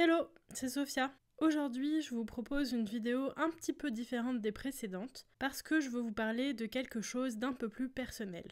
Hello, c'est Sophia. Aujourd'hui, je vous propose une vidéo un petit peu différente des précédentes parce que je veux vous parler de quelque chose d'un peu plus personnel.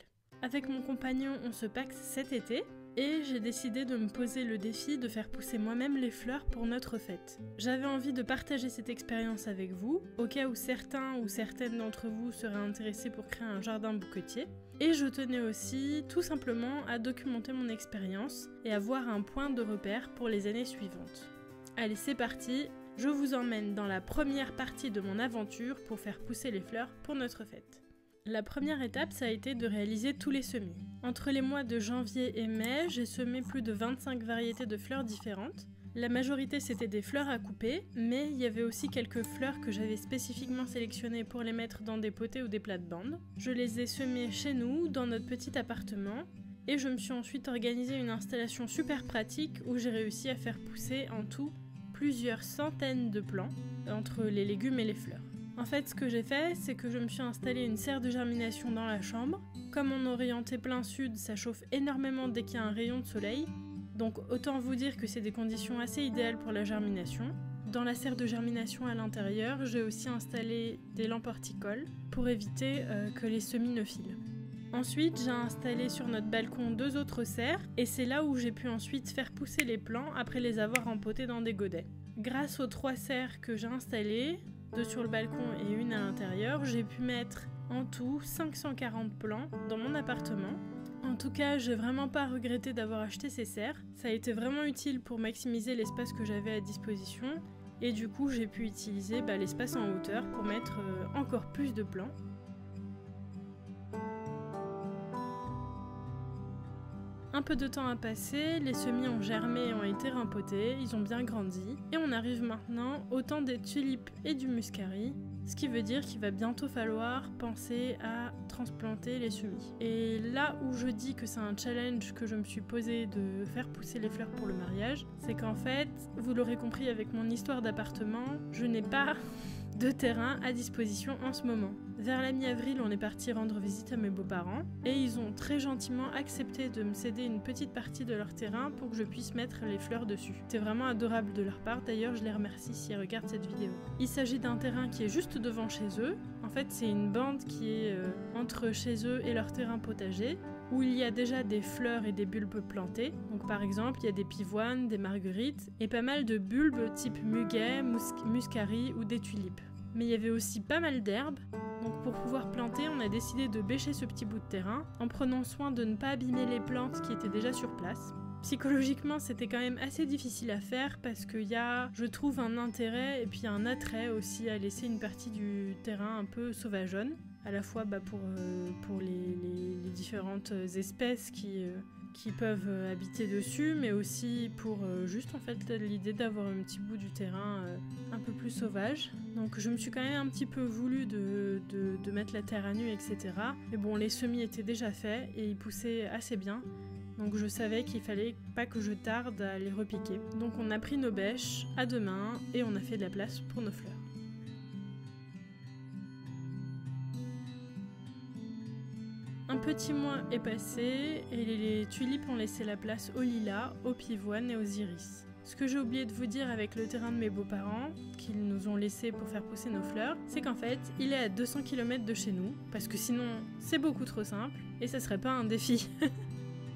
Avec mon compagnon, on se paxe cet été et j'ai décidé de me poser le défi de faire pousser moi-même les fleurs pour notre fête. J'avais envie de partager cette expérience avec vous, au cas où certains ou certaines d'entre vous seraient intéressés pour créer un jardin bouquetier. Et je tenais aussi, tout simplement, à documenter mon expérience et avoir un point de repère pour les années suivantes. Allez, c'est parti, je vous emmène dans la première partie de mon aventure pour faire pousser les fleurs pour notre fête. La première étape, ça a été de réaliser tous les semis. Entre les mois de janvier et mai, j'ai semé plus de 25 variétés de fleurs différentes. La majorité, c'était des fleurs à couper, mais il y avait aussi quelques fleurs que j'avais spécifiquement sélectionnées pour les mettre dans des potées ou des plates-bandes. Je les ai semées chez nous, dans notre petit appartement, et je me suis ensuite organisée une installation super pratique où j'ai réussi à faire pousser en tout plusieurs centaines de plants entre les légumes et les fleurs. En fait, ce que j'ai fait, c'est que je me suis installé une serre de germination dans la chambre. Comme on est orienté plein sud, ça chauffe énormément dès qu'il y a un rayon de soleil. Donc autant vous dire que c'est des conditions assez idéales pour la germination. Dans la serre de germination à l'intérieur, j'ai aussi installé des lampes horticoles pour éviter que les semis ne filent. Ensuite, j'ai installé sur notre balcon deux autres serres et c'est là où j'ai pu ensuite faire pousser les plants après les avoir empotés dans des godets. Grâce aux trois serres que j'ai installées, deux sur le balcon et une à l'intérieur, j'ai pu mettre en tout 540 plants dans mon appartement. En tout cas, j'ai vraiment pas regretté d'avoir acheté ces serres. Ça a été vraiment utile pour maximiser l'espace que j'avais à disposition et du coup, j'ai pu utiliser l'espace en hauteur pour mettre encore plus de plants. Un peu de temps a passé, les semis ont germé et ont été rempotés, ils ont bien grandi. Et on arrive maintenant au temps des tulipes et du muscari, ce qui veut dire qu'il va bientôt falloir penser à transplanter les semis. Et là où je dis que c'est un challenge que je me suis posé de faire pousser les fleurs pour le mariage, c'est qu'en fait, vous l'aurez compris avec mon histoire d'appartement, je n'ai pas de terrain à disposition en ce moment. Vers la mi-avril, on est parti rendre visite à mes beaux-parents et ils ont très gentiment accepté de me céder une petite partie de leur terrain pour que je puisse mettre les fleurs dessus. C'était vraiment adorable de leur part, d'ailleurs je les remercie s'ils regardent cette vidéo. Il s'agit d'un terrain qui est juste devant chez eux. En fait, c'est une bande qui est entre chez eux et leur terrain potager où il y a déjà des fleurs et des bulbes plantés. Donc par exemple, il y a des pivoines, des marguerites et pas mal de bulbes type muguet, muscari ou des tulipes. Mais il y avait aussi pas mal d'herbes. Donc pour pouvoir planter, on a décidé de bêcher ce petit bout de terrain en prenant soin de ne pas abîmer les plantes qui étaient déjà sur place. Psychologiquement, c'était quand même assez difficile à faire parce qu'il y a, je trouve, un intérêt et puis un attrait aussi à laisser une partie du terrain un peu sauvageonne, à la fois pour les différentes espèces qui peuvent habiter dessus, mais aussi pour juste en fait l'idée d'avoir un petit bout du terrain un peu plus sauvage. Donc je me suis quand même un petit peu voulu de mettre la terre à nu, etc. Mais bon, les semis étaient déjà faits et ils poussaient assez bien. Donc je savais qu'il fallait pas que je tarde à les repiquer. Donc on a pris nos bêches à deux mains et on a fait de la place pour nos fleurs. Un petit mois est passé et les tulipes ont laissé la place aux lilas, aux pivoines et aux iris. Ce que j'ai oublié de vous dire avec le terrain de mes beaux-parents, qu'ils nous ont laissé pour faire pousser nos fleurs, c'est qu'en fait, il est à 200 km de chez nous, parce que sinon, c'est beaucoup trop simple et ça serait pas un défi.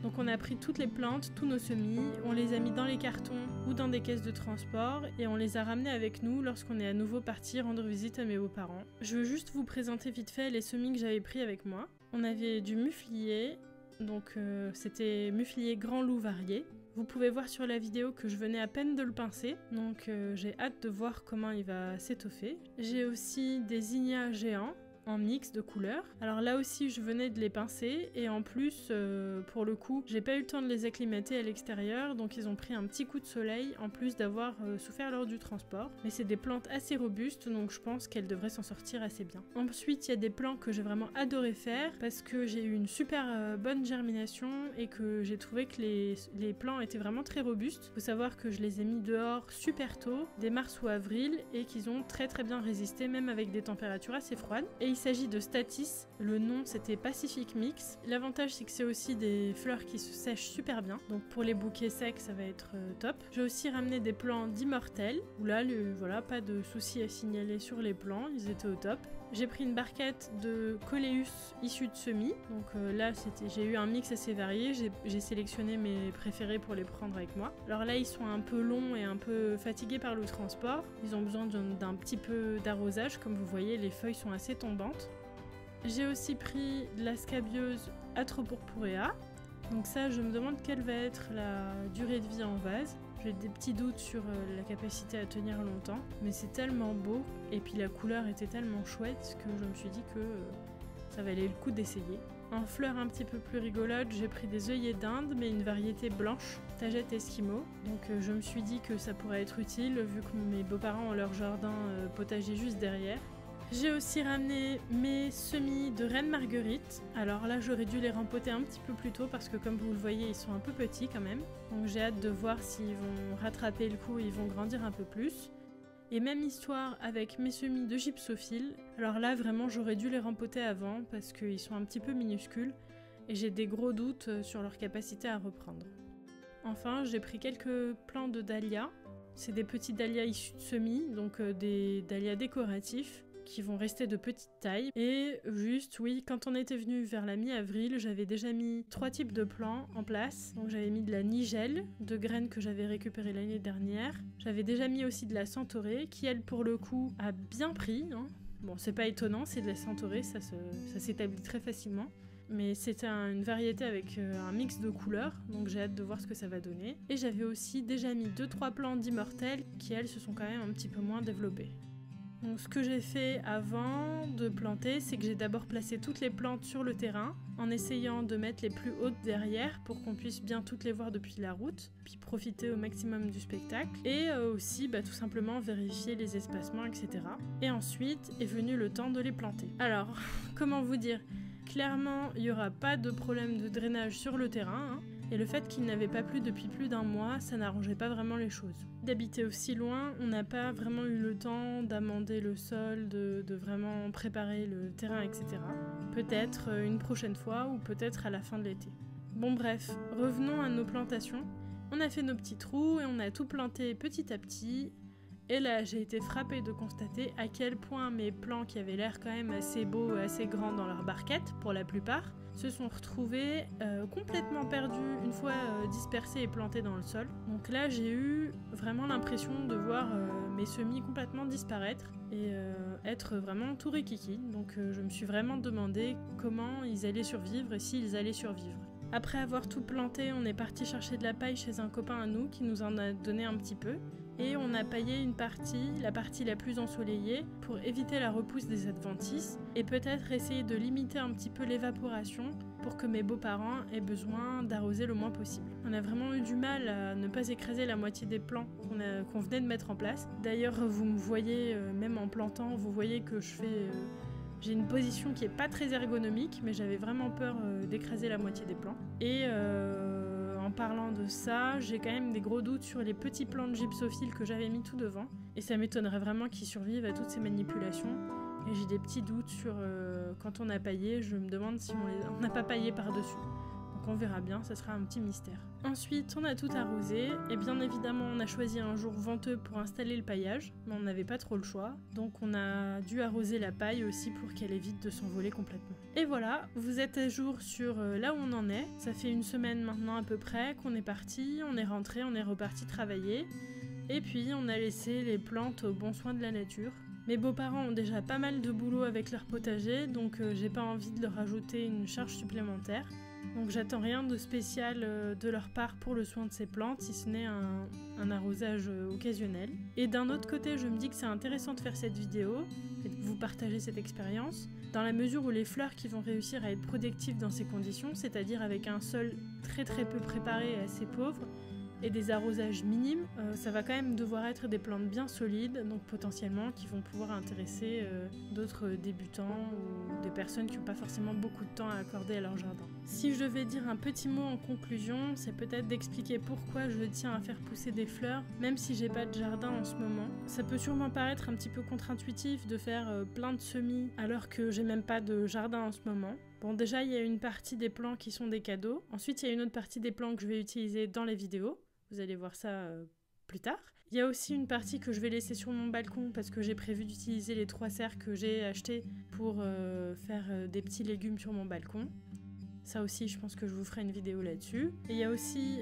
Donc on a pris toutes les plantes, tous nos semis, on les a mis dans les cartons ou dans des caisses de transport et on les a ramenés avec nous lorsqu'on est à nouveau parti rendre visite à mes beaux-parents. Je veux juste vous présenter vite fait les semis que j'avais pris avec moi. On avait du muflier, donc c'était muflier grand loup varié. Vous pouvez voir sur la vidéo que je venais à peine de le pincer, donc j'ai hâte de voir comment il va s'étoffer. J'ai aussi des zinnia géants en mix de couleurs. Alors là aussi je venais de les pincer et en plus pour le coup j'ai pas eu le temps de les acclimater à l'extérieur, donc ils ont pris un petit coup de soleil en plus d'avoir souffert lors du transport. Mais c'est des plantes assez robustes, donc je pense qu'elles devraient s'en sortir assez bien. Ensuite il y a des plants que j'ai vraiment adoré faire parce que j'ai eu une super bonne germination et que j'ai trouvé que les plants étaient vraiment très robustes. Faut savoir que je les ai mis dehors super tôt, dès mars ou avril, et qu'ils ont très bien résisté même avec des températures assez froides. Et il s'agit de statice, le nom c'était Pacific Mix. L'avantage c'est que c'est aussi des fleurs qui se sèchent super bien, donc pour les bouquets secs ça va être top. J'ai aussi ramené des plants d'immortelles, où là voilà, pas de soucis à signaler sur les plants, ils étaient au top. J'ai pris une barquette de coléus issu de semis, donc là j'ai eu un mix assez varié, j'ai sélectionné mes préférés pour les prendre avec moi. Alors là ils sont un peu longs et un peu fatigués par le transport, ils ont besoin d'un petit peu d'arrosage, comme vous voyez les feuilles sont assez tombantes. J'ai aussi pris de la scabieuse Atropurpurea, donc ça je me demande quelle va être la durée de vie en vase. J'ai des petits doutes sur la capacité à tenir longtemps, mais c'est tellement beau et puis la couleur était tellement chouette que je me suis dit que ça valait le coup d'essayer. En fleurs un petit peu plus rigolote, j'ai pris des œillets d'Inde, mais une variété blanche, tagette esquimau. Donc je me suis dit que ça pourrait être utile vu que mes beaux-parents ont leur jardin potager juste derrière. J'ai aussi ramené mes semis de reine marguerite. Alors là j'aurais dû les rempoter un petit peu plus tôt parce que comme vous le voyez ils sont un peu petits quand même. Donc j'ai hâte de voir s'ils vont rattraper le coup, ils vont grandir un peu plus. Et même histoire avec mes semis de gypsophile. Alors là vraiment j'aurais dû les rempoter avant parce qu'ils sont un petit peu minuscules et j'ai des gros doutes sur leur capacité à reprendre. Enfin j'ai pris quelques plants de dahlia. C'est des petits dahlias issus de semis, donc des dahlias décoratifs, qui vont rester de petite taille. Et juste, oui, quand on était venu vers la mi-avril, j'avais déjà mis 3 types de plants en place. Donc j'avais mis de la nigelle, de graines que j'avais récupérées l'année dernière. J'avais déjà mis aussi de la centaurée, qui elle, pour le coup, a bien pris. Hein. Bon, c'est pas étonnant, c'est de la centaurée, ça s'établit très facilement. Mais c'était une variété avec un mix de couleurs, donc j'ai hâte de voir ce que ça va donner. Et j'avais aussi déjà mis 2-3 plants d'immortelles, qui elles, se sont quand même un petit peu moins développées. Donc ce que j'ai fait avant de planter, c'est que j'ai d'abord placé toutes les plantes sur le terrain en essayant de mettre les plus hautes derrière pour qu'on puisse bien toutes les voir depuis la route, puis profiter au maximum du spectacle et aussi tout simplement vérifier les espacements, etc. Et ensuite est venu le temps de les planter. Alors, comment vous dire? Clairement, il n'y aura pas de problème de drainage sur le terrain, hein. Et le fait qu'il n'avait pas plu depuis plus d'un mois, ça n'arrangeait pas vraiment les choses. D'habiter aussi loin, on n'a pas vraiment eu le temps d'amender le sol, de vraiment préparer le terrain, etc. Peut-être une prochaine fois ou peut-être à la fin de l'été. Bon bref, revenons à nos plantations. On a fait nos petits trous et on a tout planté petit à petit. Et là, j'ai été frappée de constater à quel point mes plants, qui avaient l'air quand même assez beaux et assez grands dans leur barquette, pour la plupart, se sont retrouvés complètement perdus une fois dispersés et plantés dans le sol. Donc là, j'ai eu vraiment l'impression de voir mes semis complètement disparaître et être vraiment tout rikiki. Donc je me suis vraiment demandé comment ils allaient survivre et s'ils allaient survivre. Après avoir tout planté, on est parti chercher de la paille chez un copain à nous qui nous en a donné un petit peu. Et on a paillé une partie, la partie la plus ensoleillée, pour éviter la repousse des adventices et peut-être essayer de limiter un petit peu l'évaporation pour que mes beaux-parents aient besoin d'arroser le moins possible. On a vraiment eu du mal à ne pas écraser la moitié des plants qu'on venait de mettre en place. D'ailleurs, vous me voyez, même en plantant, vous voyez que j'ai une position qui n'est pas très ergonomique, mais j'avais vraiment peur d'écraser la moitié des plants. Et en parlant de ça, j'ai quand même des gros doutes sur les petits plants de gypsophile que j'avais mis tout devant. Et ça m'étonnerait vraiment qu'ils survivent à toutes ces manipulations. Et j'ai des petits doutes sur quand on a paillé, je me demande si on n'a pas paillé par-dessus. Donc on verra bien, ça sera un petit mystère. Ensuite, on a tout arrosé. Et bien évidemment, on a choisi un jour venteux pour installer le paillage. Mais on n'avait pas trop le choix. Donc on a dû arroser la paille aussi pour qu'elle évite de s'envoler complètement. Et voilà, vous êtes à jour sur là où on en est. Ça fait une semaine maintenant à peu près qu'on est parti. On est rentré, on est reparti travailler. Et puis on a laissé les plantes au bon soin de la nature. Mes beaux-parents ont déjà pas mal de boulot avec leur potager. Donc j'ai pas envie de leur ajouter une charge supplémentaire. Donc j'attends rien de spécial de leur part pour le soin de ces plantes, si ce n'est un arrosage occasionnel. Et d'un autre côté, je me dis que c'est intéressant de faire cette vidéo et de vous partager cette expérience, dans la mesure où les fleurs qui vont réussir à être productives dans ces conditions, c'est-à-dire avec un sol très très peu préparé et assez pauvre, et des arrosages minimes, ça va quand même devoir être des plantes bien solides, donc potentiellement qui vont pouvoir intéresser d'autres débutants ou des personnes qui n'ont pas forcément beaucoup de temps à accorder à leur jardin. Si je devais dire un petit mot en conclusion, c'est peut-être d'expliquer pourquoi je tiens à faire pousser des fleurs, même si j'ai pas de jardin en ce moment. Ça peut sûrement paraître un petit peu contre-intuitif de faire plein de semis alors que j'ai même pas de jardin en ce moment. Bon, déjà il y a une partie des plants qui sont des cadeaux, ensuite il y a une autre partie des plants que je vais utiliser dans les vidéos, vous allez voir ça plus tard. Il y a aussi une partie que je vais laisser sur mon balcon parce que j'ai prévu d'utiliser les 3 serres que j'ai achetées pour faire des petits légumes sur mon balcon. Ça aussi, je pense que je vous ferai une vidéo là-dessus. Et il y a aussi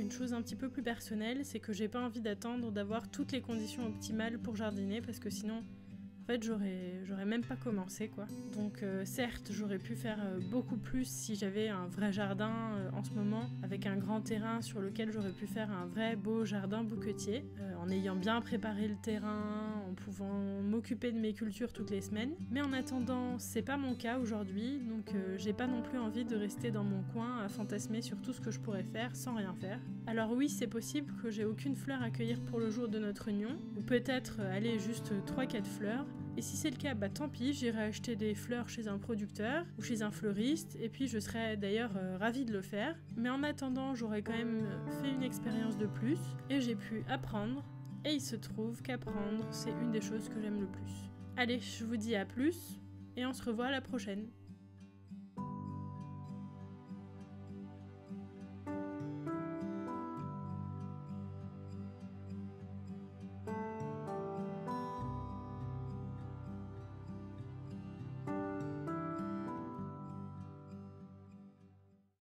une chose un petit peu plus personnelle, c'est que j'ai pas envie d'attendre d'avoir toutes les conditions optimales pour jardiner parce que sinon, en fait, j'aurais même pas commencé, quoi. Donc certes, j'aurais pu faire beaucoup plus si j'avais un vrai jardin en ce moment, avec un grand terrain sur lequel j'aurais pu faire un vrai beau jardin bouquetier, en ayant bien préparé le terrain, en pouvant m'occuper de mes cultures toutes les semaines. Mais en attendant, c'est pas mon cas aujourd'hui, donc j'ai pas non plus envie de rester dans mon coin à fantasmer sur tout ce que je pourrais faire sans rien faire. Alors oui, c'est possible que j'ai aucune fleur à cueillir pour le jour de notre union, ou peut-être aller juste 3-4 fleurs. Et si c'est le cas, bah tant pis, j'irai acheter des fleurs chez un producteur ou chez un fleuriste, et puis je serais d'ailleurs ravie de le faire. Mais en attendant, j'aurais quand même fait une expérience de plus, et j'ai pu apprendre, et il se trouve qu'apprendre, c'est une des choses que j'aime le plus. Allez, je vous dis à plus, et on se revoit à la prochaine.